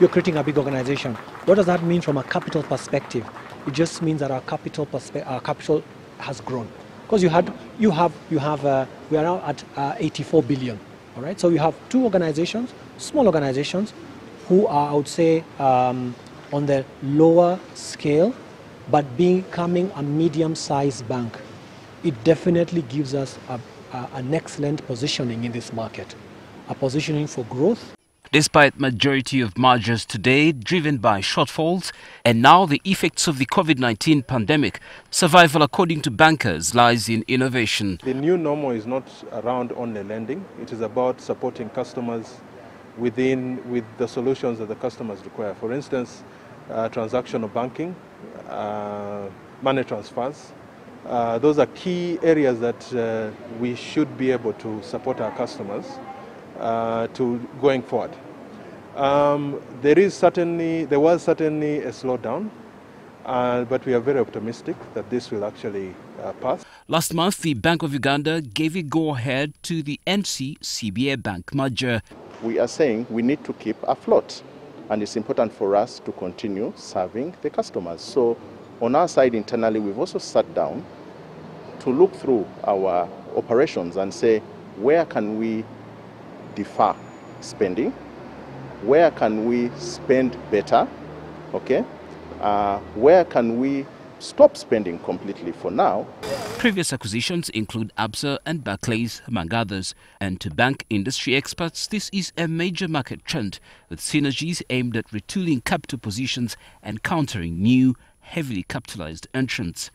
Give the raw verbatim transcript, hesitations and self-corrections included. you're creating a big organization. What does that mean from a capital perspective? It just means that our capital, our capital has grown. Because you had, you have, you have, uh, we are now at uh, eighty-four billion. All right, so you have two organizations, small organizations, who are, I would say, um, on the lower scale, but becoming a medium-sized bank. It definitely gives us a, a, an excellent positioning in this market, a positioning for growth. Despite majority of mergers today driven by shortfalls and now the effects of the COVID nineteen pandemic, survival, according to bankers, lies in innovation. The new normal is not around only lending. It is about supporting customers within with the solutions that the customers require. For instance, uh, transactional banking, uh, money transfers. Uh, those are key areas that uh, we should be able to support our customers uh, to going forward. Um, there is certainly, there was certainly a slowdown, uh, but we are very optimistic that this will actually uh, pass. Last month, the Bank of Uganda gave a go-ahead to the N C C B A Bank merger. We are saying we need to keep afloat, and it's important for us to continue serving the customers. So on our side internally, we've also sat down to look through our operations and say, where can we defer spending? Where can we spend better? Okay, uh, where can we stop spending completely for now? Previous acquisitions include Absa and Barclays, among others. And to bank industry experts, this is a major market trend, with synergies aimed at retooling capital positions and countering new, heavily capitalized entrants.